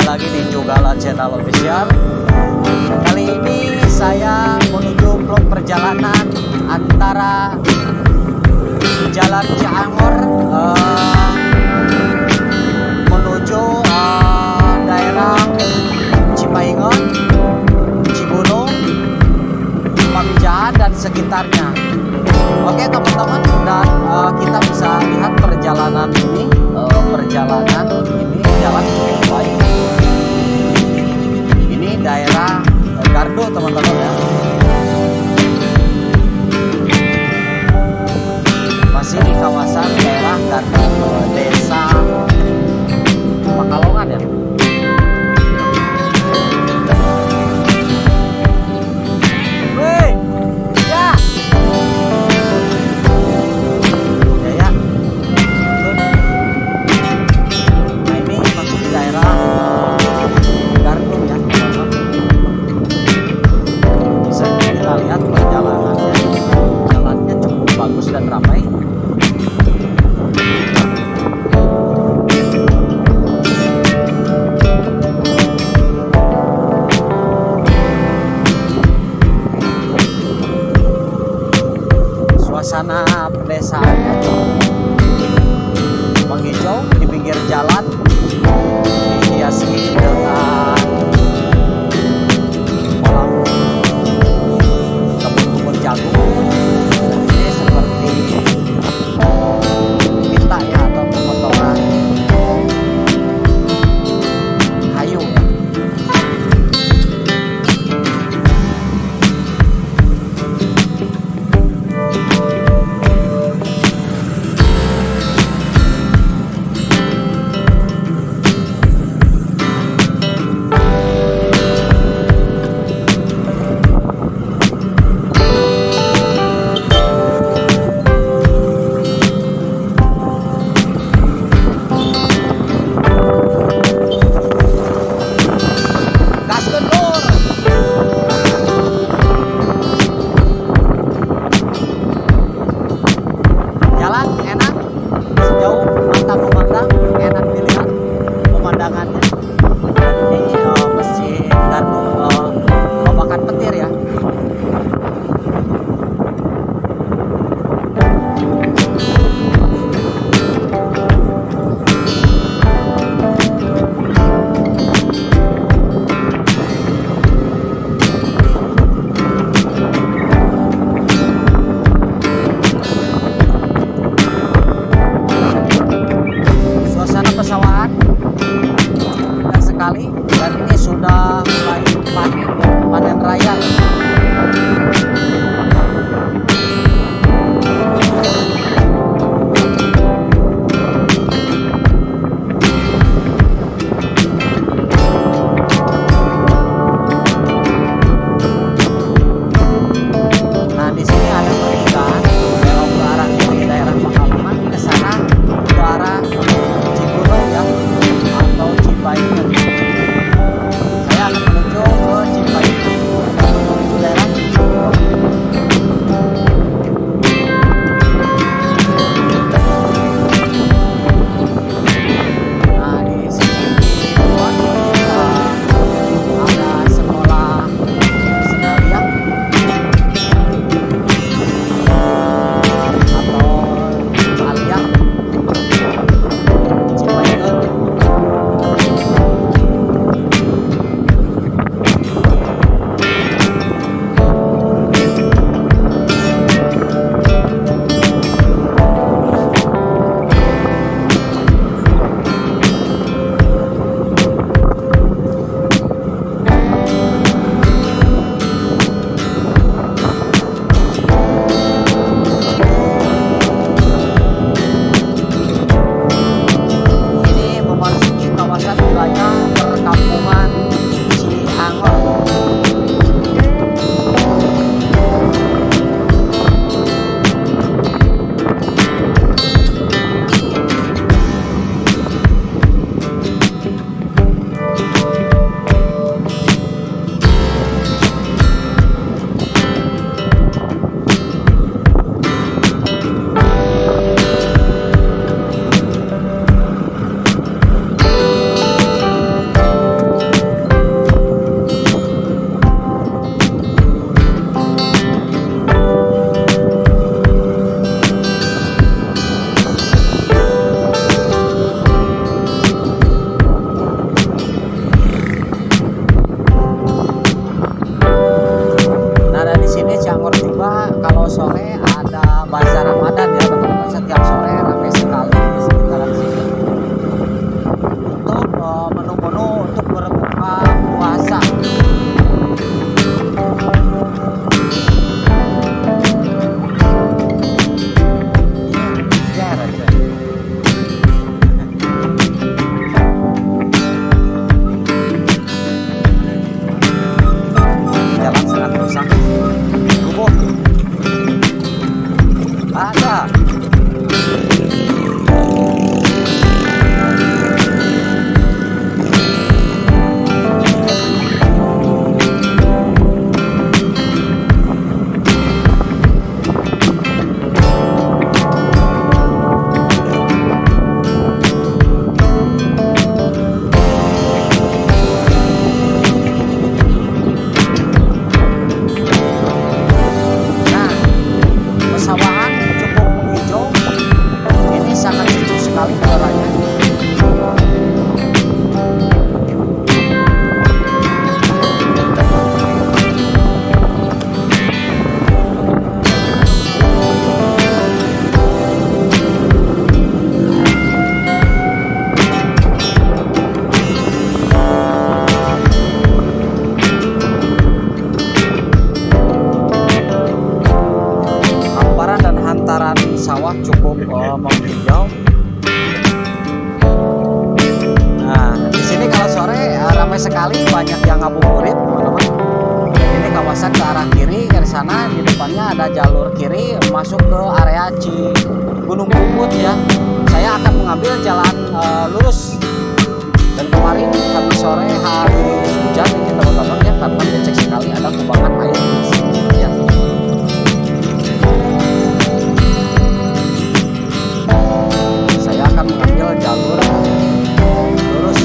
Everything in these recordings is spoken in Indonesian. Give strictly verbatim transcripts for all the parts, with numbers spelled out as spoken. Jumpa lagi di Jugalan Channel Official. Kali ini saya menuju vlog perjalanan antara Jalan Ciangur uh, menuju uh, daerah Cimahingon, Cigunung, Pamijahan dan sekitarnya. Oke teman-teman, dan uh, kita bisa lihat perjalanan ini, uh, perjalanan ini jalan cukup baik. Ini daerah uh, Gardu teman-teman ya. Masih di kawasan daerah Gardu, uh, desa Pekalongan ya. Sana pedesaannya menghijau di pinggir jalan, dihiasi dengan kolam kebun-kebun jagung. Ini seperti pinta ya, atau pemotongan kayu. Saya akan menuju ke Cibalong. ramai sekali, banyak yang ngabuburit, teman-teman. Ini kawasan ke arah kiri, dari sana di depannya ada jalur kiri masuk ke area Cigunung Bubet ya. Saya akan mengambil jalan uh, lurus. Dan kemarin habis sore hari hujan ini teman-teman ya, karena becek sekali ada kubangan air di sini ya. Saya akan mengambil jalur lurus.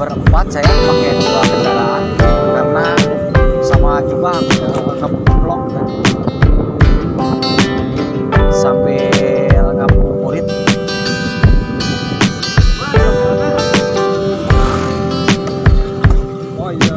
Berempat saya pakai dua kendaraan karena sama jubang ngeblok kan sampai ngabuburit. Oh iya.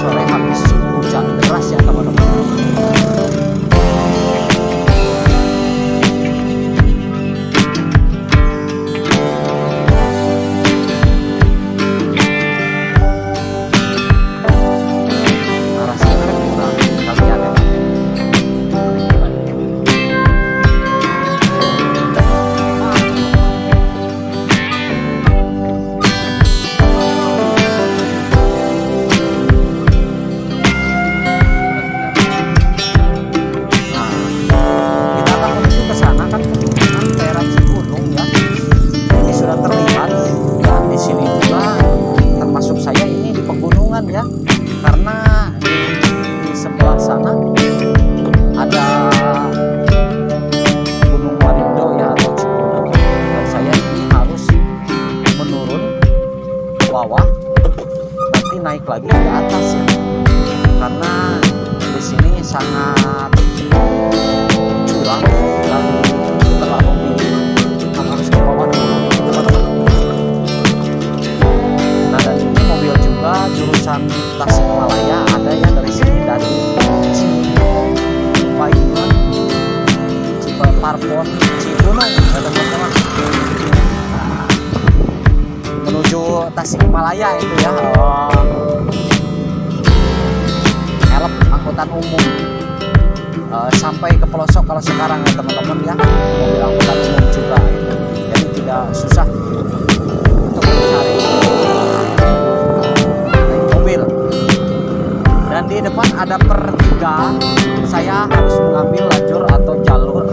Sore habis hujan deras ya teman-teman. Parpos Cigunung ya teman-teman, menuju Tasikmalaya itu ya, uh, elep angkutan umum uh, sampai ke pelosok kalau sekarang ya teman-teman ya, mobil angkutan umum juga itu. Jadi tidak susah untuk mencari mobil. Dan di depan ada pertiga, saya harus mengambil lajur atau jalur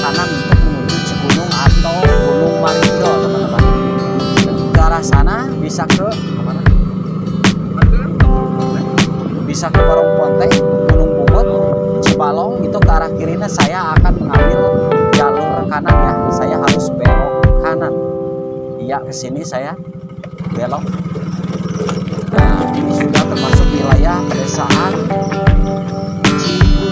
kanan menuju Cigunung atau Gunung Marindo teman-teman. Ke arah sana bisa ke kemana? Bisa ke Parung Ponteng, Gunung Bubet, Cibalong. Itu ke arah kirinya saya akan mengambil jalur kanan ya. Saya harus belok kanan. Iya, ke sini saya belok. Nah, ini sudah termasuk wilayah pedesaan Cigunung.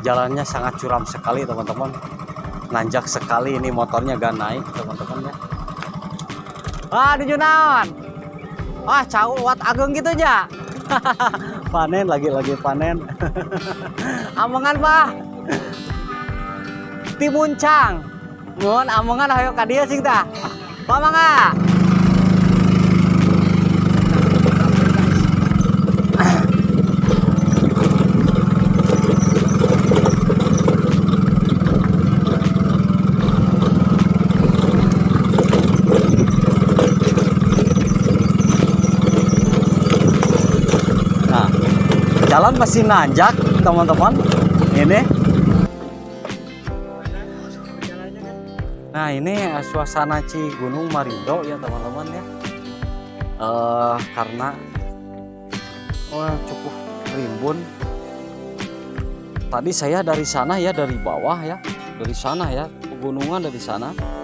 Jalannya sangat curam sekali teman-teman, nanjak sekali, ini motornya gak naik teman-teman ya. Aduh junaon, wah cau wat agung gitu aja. Panen lagi-lagi panen. Amongan pak timuncang mohon amongan ayo kadia sing tah pamangga. Jalan masih nanjak teman-teman ini. Nah ini suasana Cigunung Marindo ya teman-teman ya, uh, karena uh, cukup rimbun. Tadi saya dari sana ya, dari bawah ya, dari sana ya, pegunungan dari sana.